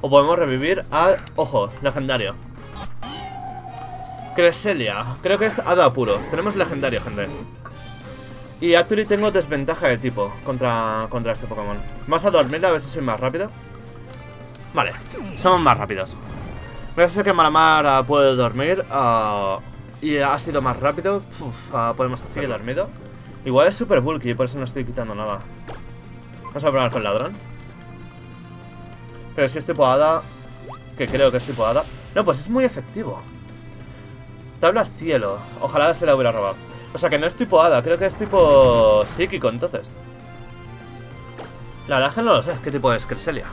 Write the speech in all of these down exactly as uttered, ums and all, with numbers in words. o podemos revivir a... Ojo, legendario. Cresselia, creo que es Hada Puro. Tenemos legendario, gente. Y Actually tengo desventaja de tipo contra, contra este Pokémon. Vamos a dormir a ver si soy más rápido. Vale, somos más rápidos. Gracias a que Malamar uh, puede dormir uh, y ha sido más rápido. Uf, uh, podemos seguir dormido. Igual es super bulky, por eso no estoy quitando nada. Vamos a probar con ladrón. Pero si es tipo hada, que creo que es tipo hada. No, pues es muy efectivo. Tabla cielo. Ojalá se la hubiera robado. O sea que no es tipo hada, creo que es tipo psíquico entonces. La verdad es que no lo sé, ¿qué tipo es Cresselia?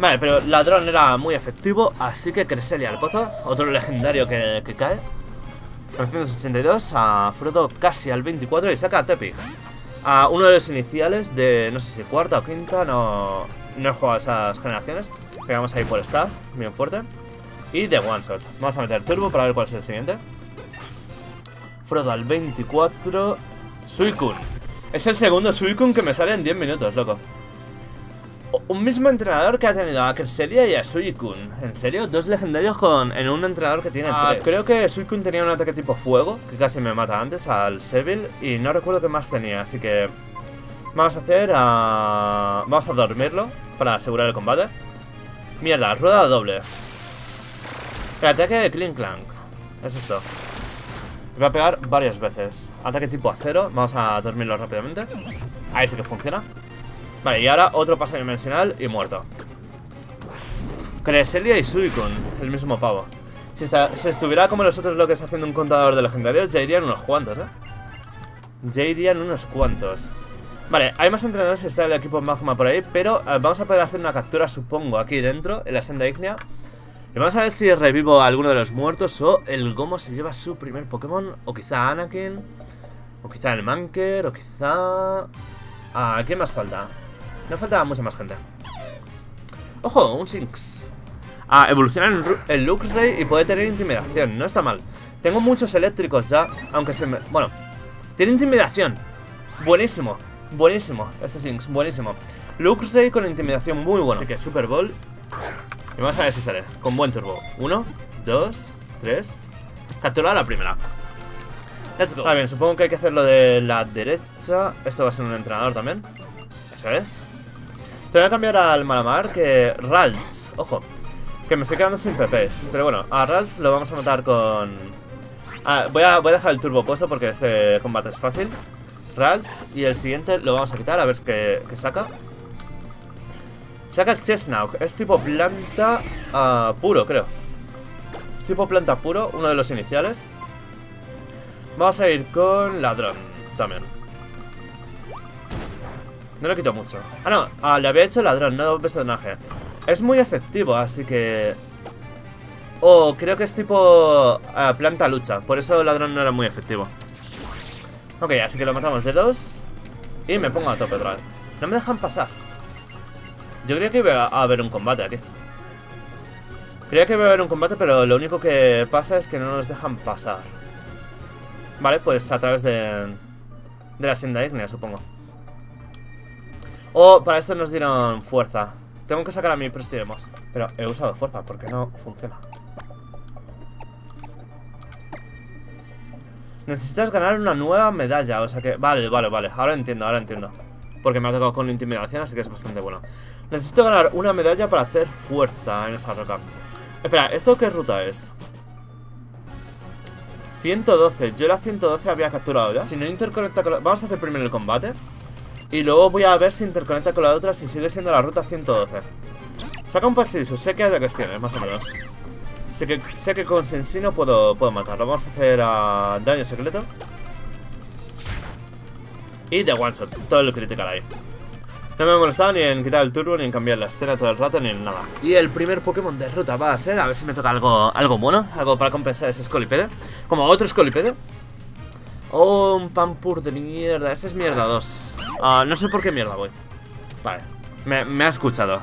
Vale, pero ladrón era muy efectivo, así que Cresselia al pozo. Otro legendario que, que cae. novecientos ochenta y dos, a Frodo casi al veinticuatro y saca a Tepig. A uno de los iniciales de, no sé si cuarta o quinta, no, no he jugado a esas generaciones. Que vamos a ir por Star, bien fuerte. Y de One Shot. Vamos a meter Turbo para ver cuál es el siguiente. Frodo al veinticuatro. Suicune. Es el segundo Suicune que me sale en diez minutos, loco. Un mismo entrenador que ha tenido a Cresselia y a Suicune. ¿En serio? Dos legendarios con, en un entrenador que tiene ah, tres. Creo que Suicune tenía un ataque tipo fuego, que casi me mata antes, al Seville. Y no recuerdo qué más tenía, así que... Vamos a hacer a... Vamos a dormirlo para asegurar el combate. Mierda, rueda doble. El ataque de Klinklang. Es esto. Va a pegar varias veces. Ataque tipo acero. Vamos a dormirlo rápidamente. Ahí sí que funciona. Vale, y ahora otro paso dimensional y muerto. Cresselia y Suicune, el mismo pavo. Si, está, si estuviera como los otros loques haciendo un contador de legendarios, ya irían unos cuantos, ¿eh? Ya irían unos cuantos. Vale, hay más entrenadores, está el equipo Magma por ahí, pero eh, vamos a poder hacer una captura, supongo, aquí dentro, en la senda ígnea. Y vamos a ver si revivo a alguno de los muertos o el Gomo se lleva su primer Pokémon, o quizá Anakin, o quizá el Manker, o quizá... Ah, ¿qué más falta? No faltaba mucha más gente. ¡Ojo! Un Shinx. Ah, evoluciona el Luxray y puede tener intimidación. No está mal. Tengo muchos eléctricos ya, aunque se me... Bueno, tiene intimidación. Buenísimo. Buenísimo. Este Shinx, buenísimo. Luxray con intimidación muy bueno. Así que Super Ball. Y vamos a ver si sale. Con buen turbo. Uno, dos, tres. Capturada la primera. Let's go. Ah, bien, supongo que hay que hacerlo de la derecha. Esto va a ser un entrenador también. Eso es. Te voy a cambiar al Malamar, que... Raltz, ojo. Que me estoy quedando sin P Ps. Pero bueno, a Raltz lo vamos a matar con... Ah, voy, a, voy a dejar el turbo puesto porque este combate es fácil. Raltz. Y el siguiente lo vamos a quitar, a ver qué, qué saca. Saca el Chesnaught. Es tipo planta uh, puro, creo. Tipo planta puro, uno de los iniciales. Vamos a ir con ladrón también. No lo quito mucho. Ah, no. Ah, le había hecho ladrón, no personaje. Es muy efectivo, así que... Oh, creo que es tipo... Uh, planta lucha. Por eso el ladrón no era muy efectivo. Ok, así que lo matamos de dos. Y me pongo a tope otra vez. No me dejan pasar. Yo creía que iba a haber un combate aquí. Creía que iba a haber un combate, pero lo único que pasa es que no nos dejan pasar. Vale, pues a través de... De la senda ígnea, supongo. Oh, para esto nos dieron fuerza. Tengo que sacar a mi Prestidemos. Pero he usado fuerza, porque no funciona. Necesitas ganar una nueva medalla, o sea que... Vale, vale, vale, ahora entiendo, ahora entiendo. Porque me ha tocado con intimidación, así que es bastante bueno. Necesito ganar una medalla para hacer fuerza en esa roca. Espera, ¿esto qué ruta es? ciento doce, yo la ciento doce había capturado ya. Si no interconecta con la... Vamos a hacer primero el combate. Y luego voy a ver si interconecta con la otra, si sigue siendo la ruta ciento doce. Saca un Paxilisu, sé que hay de cuestiones, más o menos. Sé que, sé que con Sensino puedo, puedo matarlo. Vamos a hacer a daño secreto. Y de one shot, todo el critical ahí. No me he molestado ni en quitar el turbo, ni en cambiar la escena todo el rato, ni en nada. Y el primer Pokémon de ruta va a ser, a ver si me toca algo, algo bueno, algo para compensar ese Scolipede. Como otro Scolipede. Oh, un Pampur de mierda. Este es mierda dos. Uh, no sé por qué mierda voy. Vale, me, me ha escuchado.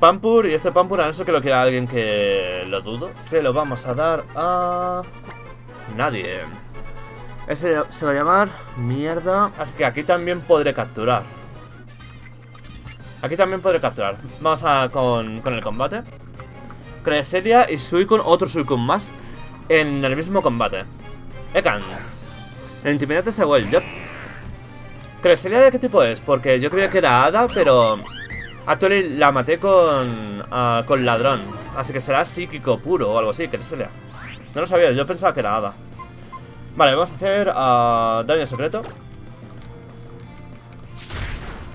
Pampur, y este Pampur, a no ser que lo quiera alguien que lo dudo, se lo vamos a dar a... Nadie. Este se va a llamar mierda. Así que aquí también podré capturar. Aquí también podré capturar. Vamos a con, con el combate. Cresselia y Suicune, otro Suicune más, en el mismo combate. Ekans. El intimidante está igual, yep. Cresselia, ¿de qué tipo es? Porque yo creía que era hada, pero actualmente la maté con, uh, con ladrón. Así que será psíquico puro o algo así, Cresselia. No lo sabía, yo pensaba que era hada. Vale, vamos a hacer uh, daño secreto.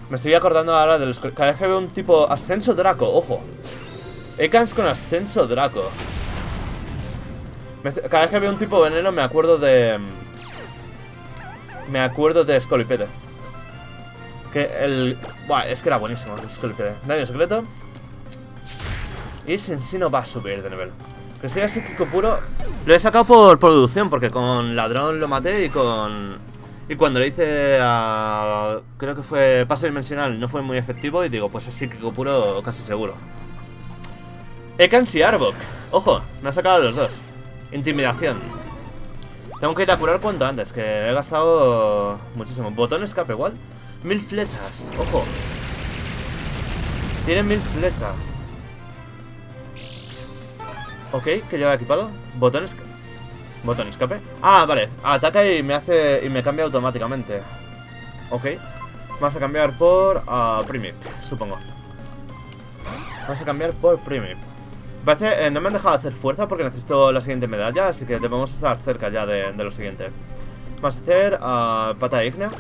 Me estoy acordando ahora de los... Cada vez que veo un tipo... Ascenso Draco, ojo. Ekans con Ascenso Draco. Me estoy... Cada vez que veo un tipo veneno me acuerdo de... Me acuerdo de Scolipede. Que el... Buah, es que era buenísimo el Scolipede. Daño secreto. Y Sensino va a subir de nivel. Que sea psíquico puro... Lo he sacado por producción, porque con ladrón lo maté y con... Y cuando le hice a... Creo que fue paso dimensional, no fue muy efectivo. Y digo, pues es psíquico puro casi seguro. Ekans y Arbok. Ojo, me ha sacado los dos. Intimidación. Tengo que ir a curar cuanto antes, que he gastado muchísimo. Botón escape igual. Mil flechas, ojo. Tiene mil flechas. Ok, que lleva equipado. Botón escape. Botón escape. Ah, vale. Ataca y me hace. Y me cambia automáticamente. Ok. Vamos a cambiar por uh, Primip, supongo. Vamos a cambiar por Primip. Parece. Eh, no me han dejado hacer fuerza porque necesito la siguiente medalla. Así que debemos estar cerca ya de, de lo siguiente. Vamos a hacer uh, pata ígnea.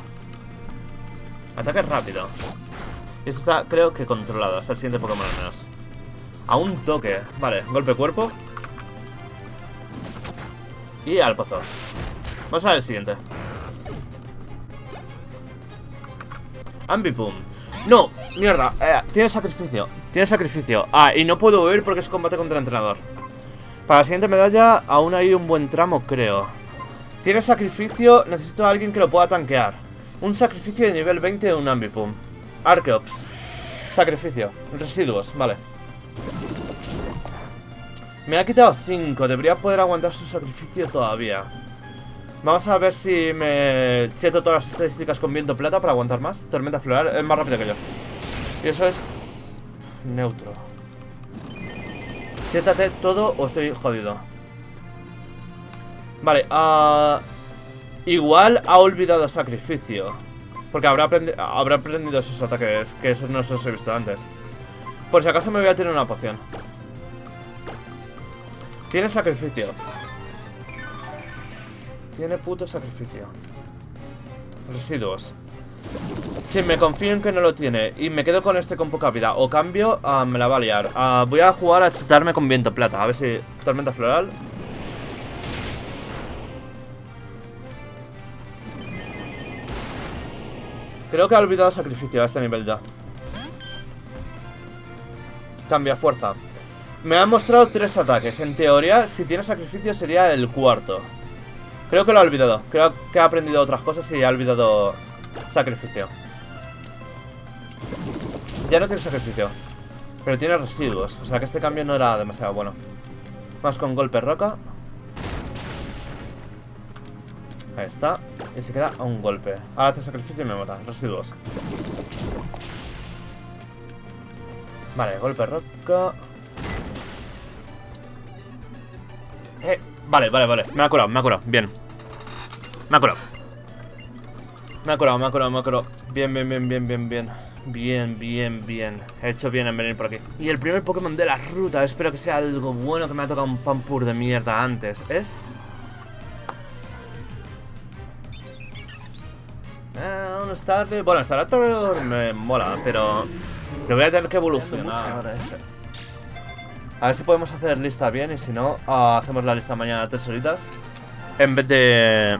Ataque rápido. Y esto está, creo que controlado. Hasta el siguiente Pokémon al menos. A un toque. Vale, golpe cuerpo. Y al pozo. Vamos a ver el siguiente. Ambipom. No, mierda. Eh, tiene sacrificio. Tiene sacrificio. Ah, y no puedo huir porque es combate contra el entrenador. Para la siguiente medalla aún hay un buen tramo, creo. Tiene sacrificio. Necesito a alguien que lo pueda tanquear. Un sacrificio de nivel veinte de un Ambipom. Archeops. Sacrificio. Residuos, vale. Me ha quitado cinco, debería poder aguantar su sacrificio todavía. Vamos a ver si me cheto todas las estadísticas con viento plata para aguantar más. Tormenta floral es más rápido que yo. Y eso es... neutro. Chétate todo o estoy jodido. Vale, uh... igual ha olvidado sacrificio. Porque habrá, aprendi... habrá aprendido esos ataques, que esos no los he visto antes. Por si acaso me voy a tirar una poción. Tiene sacrificio. Tiene puto sacrificio. Residuos. Si me confío en que no lo tiene y me quedo con este con poca vida o cambio, uh, me la va a liar. uh, Voy a jugar a chetarme con viento plata. A ver si... Tormenta floral. Creo que ha olvidado sacrificio a este nivel ya. Cambia fuerza. Me han mostrado tres ataques. En teoría, si tiene sacrificio sería el cuarto. Creo que lo ha olvidado. Creo que ha aprendido otras cosas y ha olvidado sacrificio. Ya no tiene sacrificio, pero tiene residuos. O sea que este cambio no era demasiado bueno. Vamos con golpe roca. Ahí está. Y se queda a un golpe. Ahora hace sacrificio y me mata. Residuos. Vale, golpe roca. Eh, vale, vale, vale, me ha curado, me ha curado, bien. Me ha curado. Me ha curado, me ha curado, me ha curado. Bien, bien, bien, bien, bien, bien. Bien, bien, bien. He hecho bien en venir por aquí. Y el primer Pokémon de la ruta, espero que sea algo bueno, que me ha tocado un Pampur de mierda antes. Es... Eh, un Starly. Bueno, Staraptor me mola, pero... Lo voy a tener que evolucionar. A ver si podemos hacer lista bien y si no, uh, hacemos la lista mañana tres horitas. En vez de...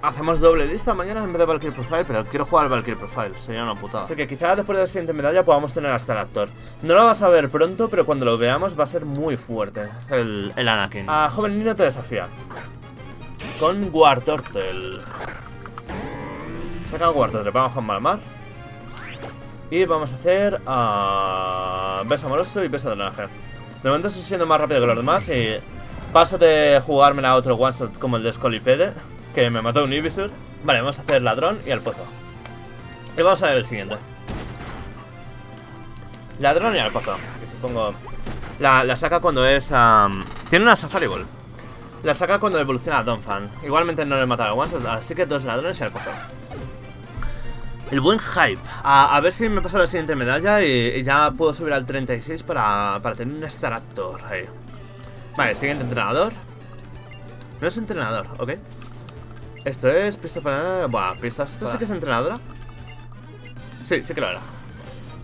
Hacemos doble lista mañana en vez de Valkyrie Profile, pero quiero jugar Valkyrie Profile, sería una putada. Así que quizá después de la siguiente medalla podamos tener hasta el actor. No lo vas a ver pronto, pero cuando lo veamos va a ser muy fuerte el, el Anakin. Ah, joven niño te desafía. Con Wartortle. Saca Wartortle, vamos con Malamar. Y vamos a hacer a uh, beso amoroso y beso de drenaje. De momento estoy siendo más rápido que los demás y paso de jugármela a otro one shot como el de Scolipede, que me mató un Ibisur. Vale, vamos a hacer ladrón y al pozo. Y vamos a ver el siguiente. Ladrón y al pozo, que supongo... La, la saca cuando es... Um, tiene una Safari Ball. La saca cuando evoluciona a Donphan. Igualmente no le mata a Once, así que dos ladrones y al pozo. El buen hype. A, a ver si me pasa la siguiente medalla y, y ya puedo subir al treinta y seis para, para tener un Staraptor ahí. Vale, siguiente entrenador. No es entrenador, ok. Esto es pista para... Buah, pistas. ¿Esto para... sí que es entrenadora? Sí, sí que lo era.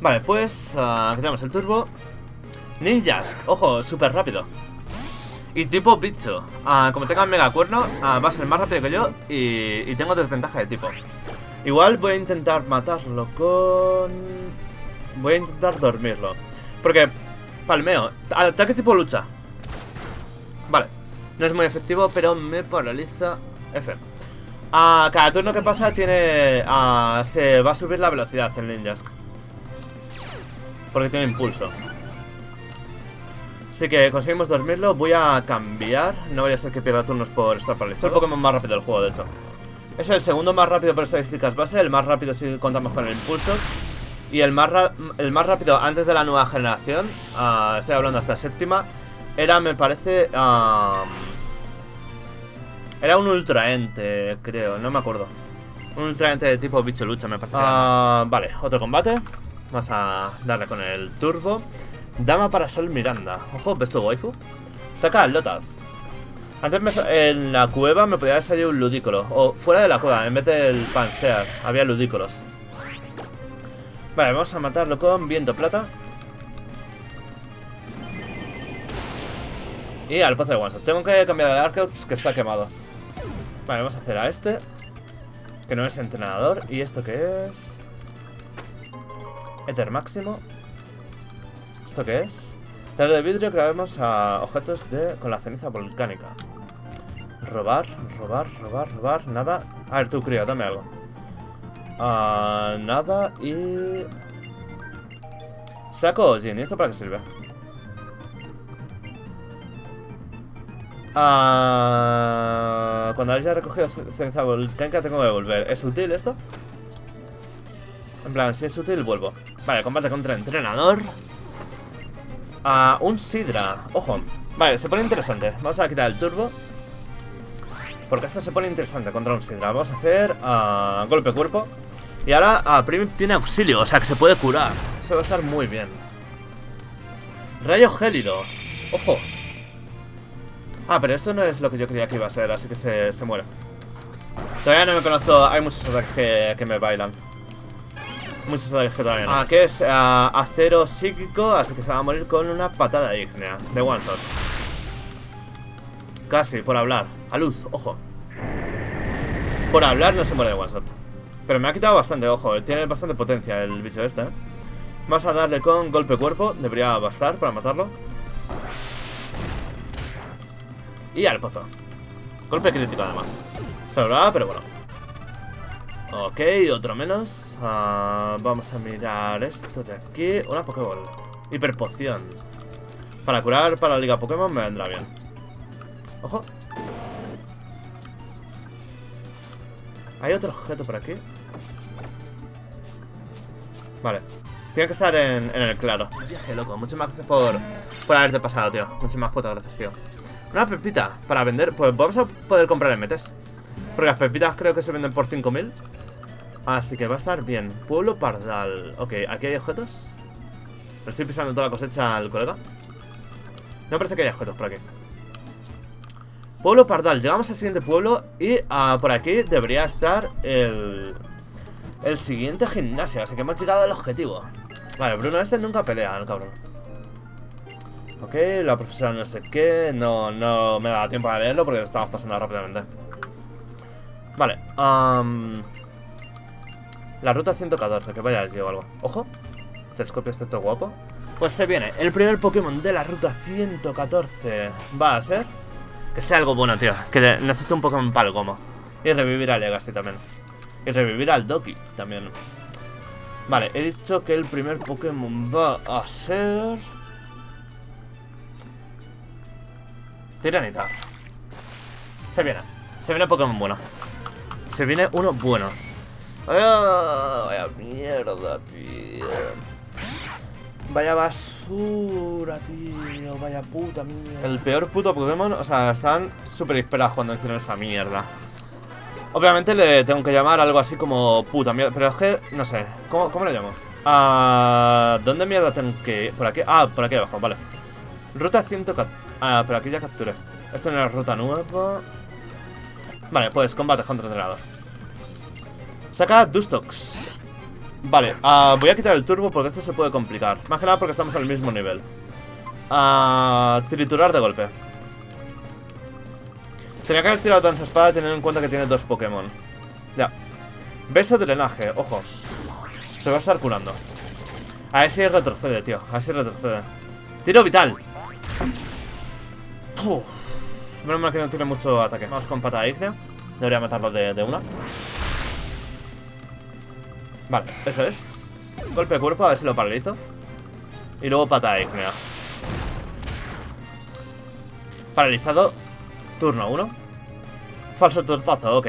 Vale, pues... Uh, aquí tenemos el turbo. Ninjask. Ojo, súper rápido. Y tipo bicho. Uh, como tenga mega cuerno, uh, va a ser más rápido que yo y, y tengo desventaja de tipo. Igual voy a intentar matarlo con... Voy a intentar dormirlo. Porque... Palmeo. Ataque tipo lucha. Vale. No es muy efectivo, pero me paraliza. F. Uh, cada turno que pasa tiene... Uh, se va a subir la velocidad en Ninjask. Porque tiene impulso. Así que conseguimos dormirlo. Voy a cambiar. No vaya a ser que pierda turnos por estar paralizado. Es el Pokémon más rápido del juego, de hecho. Es el segundo más rápido por estadísticas base, el más rápido si contamos con el impulso. Y el más, el más rápido antes de la nueva generación, uh, estoy hablando hasta séptima, era, me parece, uh, era un ultraente, creo, no me acuerdo. Un ultraente de tipo bicho lucha, me parece. Uh, vale, otro combate. Vamos a darle con el turbo. Dama para Sol Miranda. Ojo, ¿ves tu waifu? Saca al Lotaz. Antes me, en la cueva me podía haber salido un Ludicolo. O fuera de la cueva, en vez del Pansear. Había Ludicolos. Vale, vamos a matarlo con Viento Plata. Y al pozo de Wanso. Tengo que cambiar de Archeops, que está quemado. Vale, vamos a hacer a este, que no es entrenador. ¿Y esto qué es? Ether máximo. ¿Esto qué es? Tarro de vidrio, creamos a objetos de, con la ceniza volcánica. Robar, robar, robar, robar, nada. A ver, tú, crío, dame algo. Uh, nada y... Saco Ojin, ¿y esto para qué sirve? Uh, cuando haya recogido ceniza volcánica tengo que devolver. ¿Es útil esto? En plan, si es útil, vuelvo. Vale, combate contra entrenador. Uh, un Sidra, ojo. Vale, se pone interesante. Vamos a quitar el turbo, porque esto se pone interesante contra un Sidra. Vamos a hacer uh, golpe cuerpo. Y ahora uh, Primip tiene auxilio, o sea que se puede curar. Eso va a estar muy bien. Rayo gélido. Ojo. Ah, pero esto no es lo que yo creía que iba a ser. Así que se, se muere. Todavía no me conozco, hay muchos ataques que, que me bailan. Muchos ataques que todavía no. Ah, que es uh, acero psíquico, así que se va a morir con una patada ígnea de one shot. Casi, por hablar. A luz, ojo. Por hablar no se muere de one shot. Pero me ha quitado bastante, ojo. Tiene bastante potencia el bicho este, ¿eh? Vamos a darle con golpe cuerpo. Debería bastar para matarlo. Y al pozo. Golpe crítico además. Sobraba, pero bueno. Ok, otro menos. uh, Vamos a mirar esto de aquí. Una Pokéball. Hiperpoción. Para curar para la Liga Pokémon me vendrá bien. Ojo. Hay otro objeto por aquí. Vale. Tiene que estar en, en el claro. Viaje loco, muchísimas gracias por, por haberte pasado, tío. Muchísimas putas gracias, tío. Una pepita para vender. Pues vamos a poder comprar en metes, porque las pepitas creo que se venden por cinco mil. Así que va a estar bien. Pueblo Pardal. Ok, aquí hay objetos. Le estoy pisando toda la cosecha al colega. No parece que haya objetos por aquí. Pueblo Pardal. Llegamos al siguiente pueblo. Y uh, por aquí debería estar el, el siguiente gimnasio. Así que hemos llegado al objetivo. Vale, Bruno este nunca pelea, el cabrón. Ok, la profesora no sé qué. No, no me da tiempo a leerlo porque lo estamos pasando rápidamente. Vale, um, la ruta ciento catorce, que vaya allí o algo. Ojo, telescopio este todo guapo. Pues se viene, el primer Pokémon de la ruta ciento catorce va a ser... Que sea algo bueno, tío, que necesito un Pokémon para el gomo. Y revivir a Legacy también. Y revivir al Doki también. Vale, he dicho que el primer Pokémon va a ser... Tiranitar. Se viene, se viene Pokémon bueno. Se viene uno bueno. Vaya, vaya mierda, tío. Vaya basura, tío. Vaya puta mierda. El peor puto Pokémon. O sea, están súper esperados cuando hicieron esta mierda. Obviamente le tengo que llamar algo así como puta mierda. Pero es que, no sé. ¿Cómo, cómo le llamo? Ah, ¿dónde mierda tengo que ir? Por aquí. Ah, por aquí abajo, vale. Ruta ciento catorce. Ah, pero aquí ya capturé. Esto no era ruta nueva. Vale, pues combate contra entrenador. Saca Dustox. Vale, uh, voy a quitar el turbo porque esto se puede complicar. Más que nada porque estamos al mismo nivel. uh, Triturar de golpe. Tenía que haber tirado Danza Espada teniendo en cuenta que tiene dos Pokémon. Ya. Beso de drenaje, ojo. Se va a estar curando. A ver si retrocede, tío. A ver si retrocede. Tiro vital. Uf. Menos mal que no tiene mucho ataque. Vamos con patada ígnea. Debería matarlo de, de una. Vale, eso es. Golpe de cuerpo, a ver si lo paralizo. Y luego patada ígnea. Paralizado. Turno uno. Falso tortazo, ok.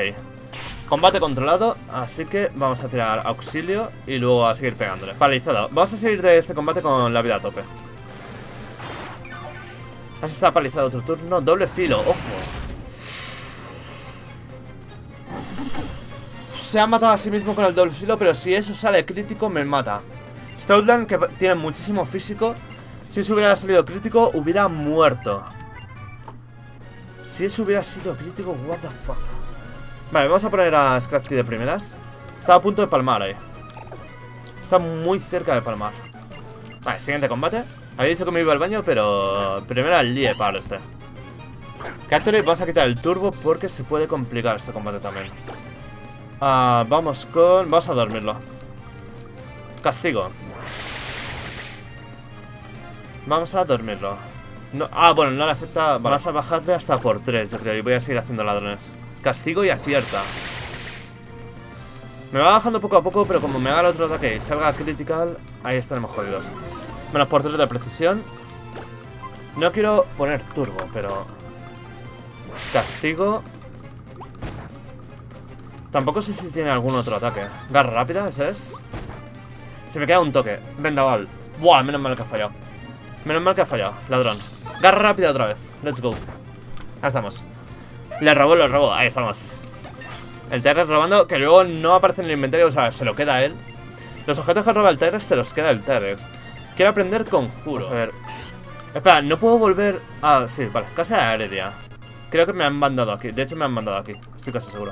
Combate controlado, así que vamos a tirar auxilio y luego a seguir pegándole. Paralizado. Vamos a seguir de este combate con la vida a tope. Así está paralizado otro turno. Doble filo, ojo. Se ha matado a sí mismo con el doble filo, pero si eso sale crítico me mata. Stoutland, que tiene muchísimo físico. Si eso hubiera salido crítico, hubiera muerto. Si eso hubiera sido crítico, what the fuck. Vale, vamos a poner a Scrafty de primeras. Estaba a punto de palmar ahí. Está muy cerca de palmar. Vale, siguiente combate. Había dicho que me iba al baño, pero primero al lie para este. Capture, vamos a quitar el turbo porque se puede complicar este combate también. Ah, vamos con... Vamos a dormirlo. Castigo. Vamos a dormirlo. No... Ah, bueno, no le afecta... Vale. Vas a bajarle hasta por tres, yo creo, y voy a seguir haciendo ladrones. Castigo y acierta. Me va bajando poco a poco, pero como me haga el otro ataque y salga critical, ahí estaremos jodidos. Menos por tres de precisión. No quiero poner turbo, pero... Castigo. Tampoco sé si tiene algún otro ataque. Garra rápida, ese es. Se me queda un toque. Vendaval. Buah, menos mal que ha fallado. Menos mal que ha fallado, ladrón. Garra rápida otra vez, let's go. Ahí estamos. Le robó, lo robó, ahí estamos. El T R robando, que luego no aparece en el inventario. O sea, se lo queda a él. Los objetos que roba el T R se los queda el T R. Quiero aprender conjuro. Vamos a ver. Espera, no puedo volver. Ah, sí, vale. Casa Heredia. Creo que me han mandado aquí. De hecho, me han mandado aquí. Estoy casi seguro.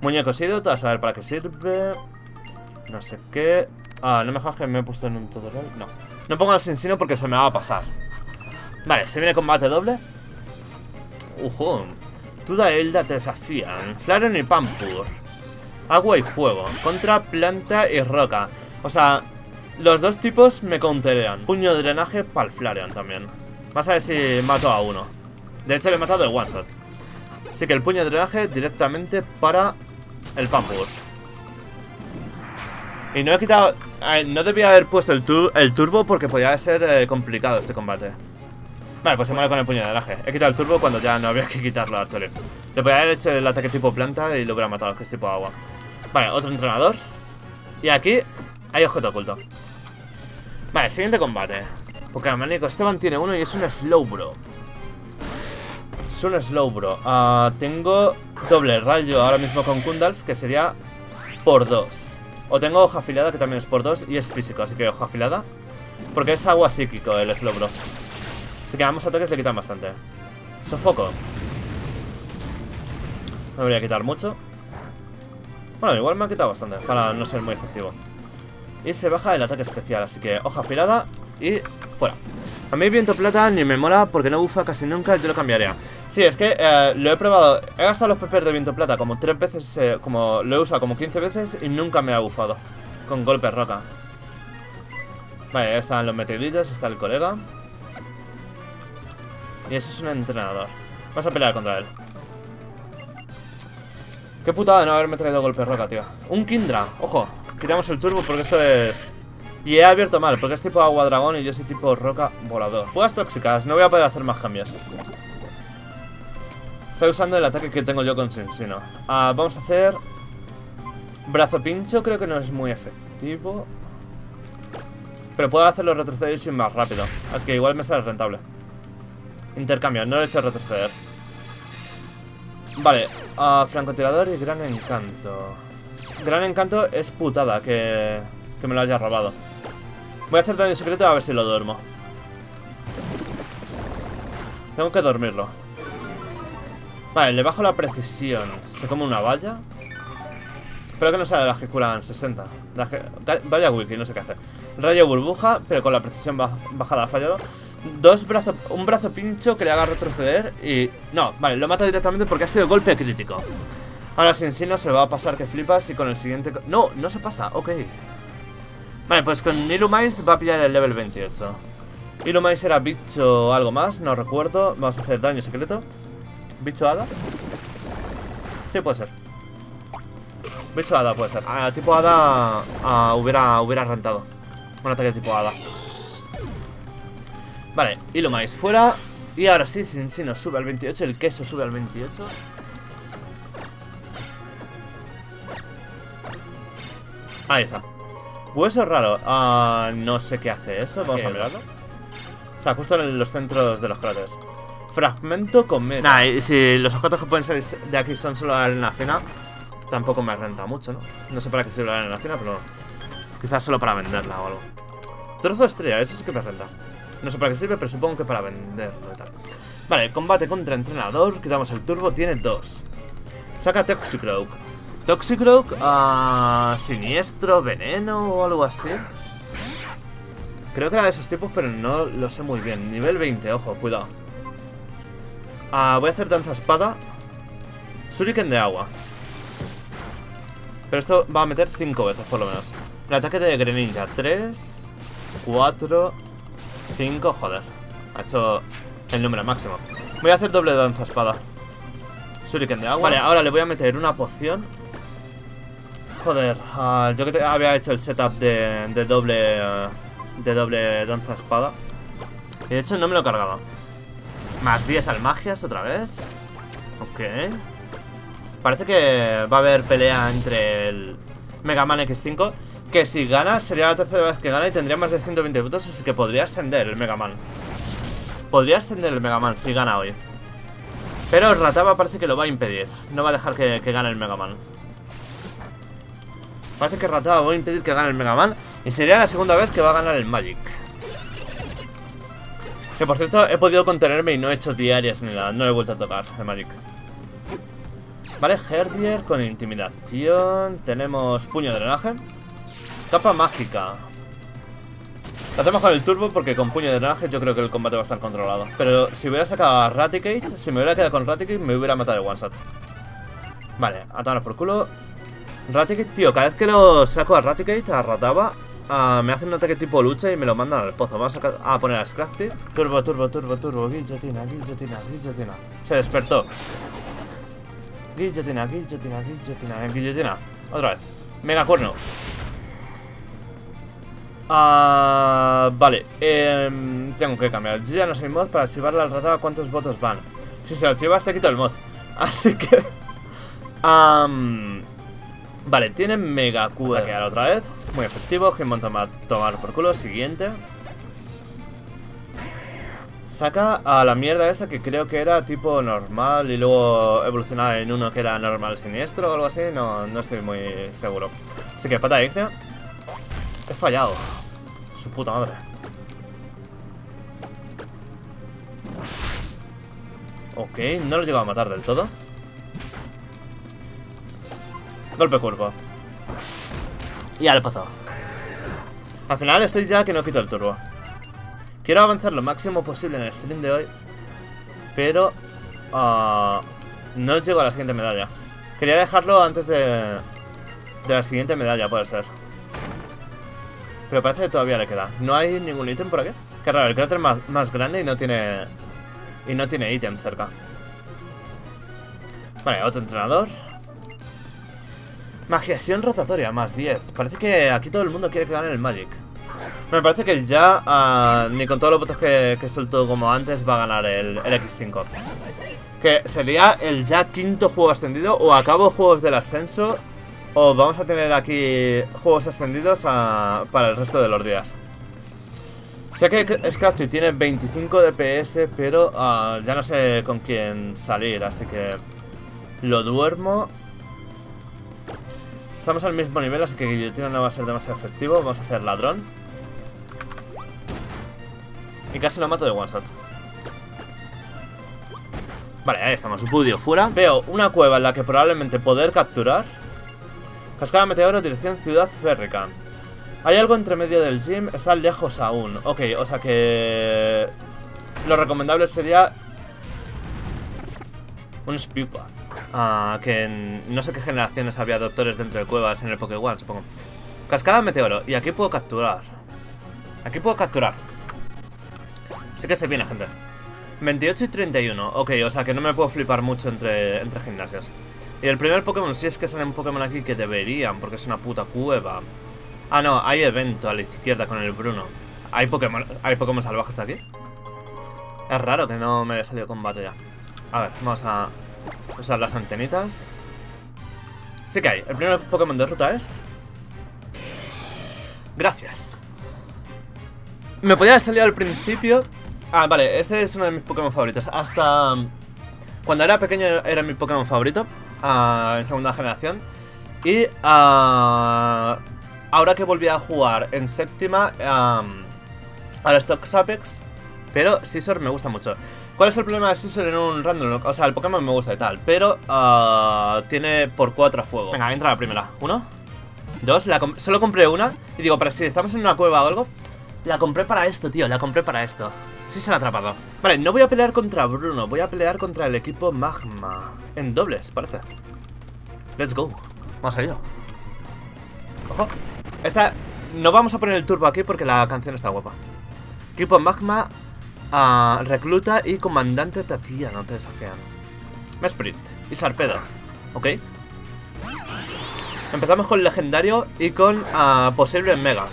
Muñeco sido, a saber para qué sirve. No sé qué. Ah, no me jodas que me he puesto en un tutorial. No. No pongo al sinsino porque se me va a pasar. Vale, se viene combate doble. Ujú. Tuda e Hilda te desafían. Flareon y Pampur. Agua y fuego. Contra planta y roca. O sea. Los dos tipos me counterean. Puño de drenaje para el Flareon también. Vas a ver si mato a uno. De hecho le he matado de one shot. Así que el puño de drenaje directamente para el Pampur. Y no he quitado... Eh, no debía haber puesto el, tur el turbo porque podía ser eh, complicado este combate. Vale, pues se muere con el puño de drenaje. He quitado el turbo cuando ya no había que quitarlo al Torre. Le podía haber hecho el ataque tipo planta y lo hubiera matado, que es tipo agua. Vale, otro entrenador. Y aquí hay objeto oculto. Vale, siguiente combate. Pokémonico, Esteban tiene uno y es un Slowbro. Es un Slowbro. Uh, tengo doble rayo ahora mismo con Kundalf, que sería por dos. O tengo hoja afilada, que también es por dos, y es físico, así que hoja afilada. Porque es agua psíquico el Slowbro. Así que ambos ataques le quitan bastante. Sofoco. No debería quitar mucho. Bueno, igual me ha quitado bastante, para no ser muy efectivo. Y se baja el ataque especial, así que hoja afilada y fuera. A mí viento plata ni me mola porque no bufa casi nunca, yo lo cambiaría. Sí, es que eh, lo he probado, he gastado los pepers de viento plata como tres veces, eh, como lo he usado como quince veces y nunca me ha bufado. Con golpe roca. Vale, ahí están los meteoritos, está el colega. Y eso es un entrenador. Vas a pelear contra él. Qué putada no haberme traído golpe roca, tío. Un Kindra, ojo. Quitamos el turbo porque esto es... Y he abierto mal, porque es tipo agua dragón y yo soy tipo roca volador. Fugas tóxicas, no voy a poder hacer más cambios. Estoy usando el ataque que tengo yo con Shinsino. Ah, vamos a hacer... Brazo pincho, creo que no es muy efectivo. Pero puedo hacerlo retroceder y sin más rápido. Así que igual me sale rentable. Intercambio, no lo he hecho retroceder. Vale, uh, francotirador y gran encanto. Gran encanto es putada que, que me lo haya robado. Voy a hacer daño secreto a ver si lo duermo. Tengo que dormirlo. Vale, le bajo la precisión. Se come una valla. Espero que no sea de las que curan sesenta. Que... Vaya wiki, no sé qué hacer. Rayo burbuja, pero con la precisión bajada ha fallado. Dos brazos, un brazo pincho que le haga retroceder y... No, vale, lo mata directamente porque ha sido golpe crítico. Ahora sin sí no se va a pasar que flipas y con el siguiente... No, no se pasa, ok. Vale, pues con Illumise va a pillar el level veintiocho. Illumise era bicho algo más, no recuerdo. Vamos a hacer daño secreto. ¿Bicho hada? Sí, puede ser. Bicho hada puede ser. Ah, tipo hada ah, hubiera, hubiera rentado. Un ataque tipo hada. Vale, Illumise fuera. Y ahora sí, sin sí nos sube al veintiocho. El queso sube al veintiocho. Ahí está. Hueso raro. Uh, no sé qué hace eso. Vamos a mirarlo. O sea, justo en los centros de los cráteres. Fragmento con meta. Nah, y si los objetos que pueden salir de aquí son solo arena fina, tampoco me renta mucho, ¿no? No sé para qué sirve la arena fina, pero quizás solo para venderla o algo. Trozo de estrella, eso sí que me renta. No sé para qué sirve, pero supongo que para vender y tal. Vale, combate contra entrenador. Quitamos el turbo, tiene dos. Saca Toxicroak. Toxicroak, uh, siniestro, veneno o algo así. Creo que era de esos tipos, pero no lo sé muy bien. Nivel veinte, ojo, cuidado. uh, Voy a hacer danza espada. Shuriken de agua. Pero esto va a meter cinco veces, por lo menos. El ataque de Greninja, tres, cuatro, cinco, joder. Ha hecho el número máximo. Voy a hacer doble danza espada. Shuriken de agua. Vale, ahora le voy a meter una poción. Joder, uh, yo que te había hecho el setup de, de doble uh, de doble danza espada. Y de hecho no me lo he cargado. Más diez al magias otra vez. Ok. Parece que va a haber pelea entre el Mega Man X cinco. Que si gana, sería la tercera vez que gana y tendría más de ciento veinte puntos, así que podría ascender el Mega Man. Podría ascender el Mega Man si gana hoy. Pero Rataba parece que lo va a impedir. No va a dejar que, que gane el Mega Man. Parece que Rataba va a impedir que gane el Mega Man. Y sería la segunda vez que va a ganar el Magic. Que por cierto, he podido contenerme y no he hecho diarias ni nada. No he vuelto a tocar el Magic. Vale, Herdier con intimidación. Tenemos puño de drenaje. Capa mágica. Lo hacemos con el turbo porque con puño de drenaje yo creo que el combate va a estar controlado. Pero si hubiera sacado a Raticate, si me hubiera quedado con Raticate, me hubiera matado de one shot. Vale, atanos por culo. Raticate, tío, cada vez que lo saco a Raticate, a Rataba, a, me hacen un ataque tipo lucha y me lo mandan al pozo. Vamos a, sacar, a poner a Scrafty. Turbo, turbo, turbo, turbo. Guillotina, guillotina, guillotina. Se despertó. Guillotina, guillotina, guillotina, guillotina. Otra vez. Mega cuerno. Uh, vale, eh, tengo que cambiar. Yo ya no soy mod para archivarla al ratado. ¿Cuántos votos van? Si se archivas te quito el mod. Así que um, vale, tiene mega cuerda. Ataquear otra vez. Muy efectivo. Himmon toma, tomar por culo. Siguiente. Saca a la mierda esta que creo que era tipo normal y luego evolucionaba en uno que era normal siniestro o algo así. No, no estoy muy seguro. Así que pata ígnea. He fallado. Su puta madre. Ok, no lo he llegado a matar del todo. Golpe cuerpo. Y ya le he pasado. Al final estoy ya que no quito el turbo. Quiero avanzar lo máximo posible en el stream de hoy. Pero uh, no llego a la siguiente medalla. Quería dejarlo antes de, de la siguiente medalla, puede ser. Pero parece que todavía le queda. No hay ningún ítem por aquí. Qué raro, el cráter más, más grande y no tiene. Y no tiene ítem cerca. Vale, otro entrenador. Magiación rotatoria, más diez. Parece que aquí todo el mundo quiere que gane el Magic. Me parece que ya uh, ni con todos los votos que, que soltó como antes va a ganar el, el X cinco. Que sería el ya quinto juego ascendido. O acabo juegos del ascenso. O vamos a tener aquí juegos ascendidos a, para el resto de los días. Sé que Scrafty tiene veinticinco D P S, pero uh, ya no sé con quién salir, así que lo duermo. Estamos al mismo nivel, así que guillotina no va a ser demasiado efectivo. Vamos a hacer ladrón. Y casi lo mato de one shot. Vale, ahí estamos. Budio fuera. Veo una cueva en la que probablemente poder capturar. Cascada meteoro, dirección ciudad férrica. Hay algo entre medio del gym, está lejos aún. Ok, o sea que... lo recomendable sería... un Spiupa. Ah, que en... no sé qué generaciones había doctores dentro de cuevas en el Pokémon, supongo. Cascada meteoro. Y aquí puedo capturar. Aquí puedo capturar. Sí que se viene, gente. veintiocho y treinta y uno. Ok, o sea que no me puedo flipar mucho entre, entre gimnasios. Y el primer Pokémon, si es que sale un Pokémon aquí, que deberían, porque es una puta cueva. Ah, no, hay evento a la izquierda con el Bruno. ¿Hay Pokémon, ¿Hay Pokémon salvajes aquí? Es raro que no me haya salido combate ya. A ver, vamos a usar las antenitas. Sí que hay. El primer Pokémon de ruta es... gracias. Me podía haber salido al principio... Ah, vale, este es uno de mis Pokémon favoritos. Hasta... cuando era pequeño era mi Pokémon favorito. Uh, en segunda generación. Y... Uh... ahora que volví a jugar en séptima, um, a los Toxapex, pero Scizor me gusta mucho. ¿Cuál es el problema de Scizor en un random? O sea, el Pokémon me gusta y tal, pero uh, tiene por cuatro a fuego. Venga, entra la primera. Uno, dos, la comp solo compré una. Y digo, pero si estamos en una cueva o algo, la compré para esto, tío, la compré para esto. Sí se han atrapado. Vale, no voy a pelear contra Bruno, voy a pelear contra el equipo Magma. En dobles, parece. Let's go. Vamos allá. Ojo. Esta, no vamos a poner el turbo aquí porque la canción está guapa. Equipo Magma, uh, recluta y comandante Tatía, no te desafían. Mesprit y Sharpedo, ok. Empezamos con legendario y con uh, posible mega.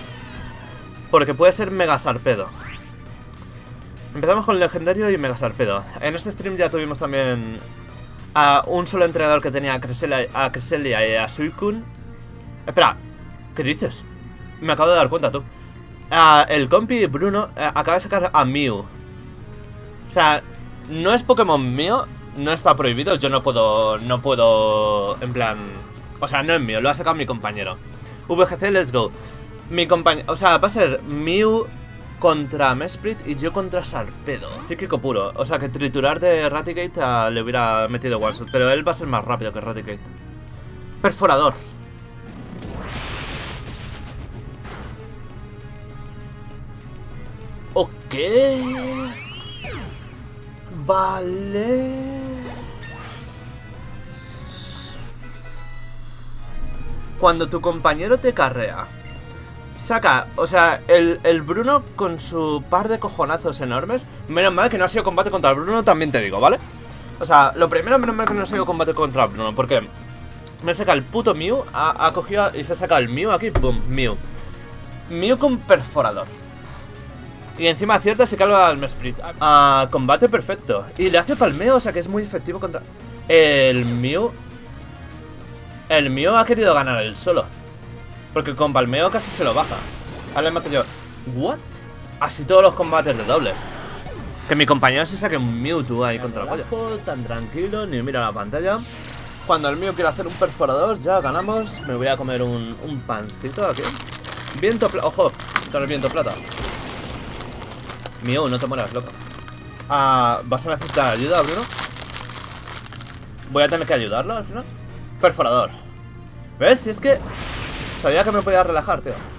Porque puede ser mega Sharpedo. Empezamos con legendario y mega Sharpedo. En este stream ya tuvimos también a un solo entrenador que tenía a Cresselia, a Cresselia y a Suicune. Espera. ¿Qué dices? Me acabo de dar cuenta, tú. Uh, el compi Bruno uh, acaba de sacar a Mew. O sea, no es Pokémon mío, no está prohibido. Yo no puedo, no puedo, en plan... O sea, no es mío, lo ha sacado mi compañero. V G C, let's go. Mi compañero... O sea, va a ser Mew contra Mesprit y yo contra Sharpedo. Psíquico puro. O sea, que triturar de Raticate uh, le hubiera metido one shot, pero él va a ser más rápido que Raticate. Perforador. Ok. Vale. Cuando tu compañero te carrea, saca, o sea, el, el Bruno con su par de cojonazos enormes. Menos mal que no ha sido combate contra el Bruno, también te digo, ¿vale? O sea, lo primero, menos mal que no ha sido combate contra el Bruno, porque me saca el puto Mew, ha, ha cogido y se ha sacado el Mew aquí, boom, Mew. Mew con perforador. Y encima acierta, se calva al Mesprit. Ah, combate perfecto. Y le hace palmeo, o sea que es muy efectivo contra... El Mew... El Mew ha querido ganar él solo. Porque con palmeo casi se lo baja. Ahora le mato yo. ¿What? Así todos los combates de dobles. Que mi compañero se saque un Mewtwo ahí contra la polla. Tan tranquilo, ni mira la pantalla. Cuando el Mew quiere hacer un perforador, ya ganamos. Me voy a comer un, un pancito aquí. Viento plata. Ojo, con el viento plata. Mew, no te mueras, loco. Ah, ¿vas a necesitar ayuda, Bruno? Voy a tener que ayudarlo al final. Perforador. ¿Ves? Si es que sabía que me podía relajar, tío.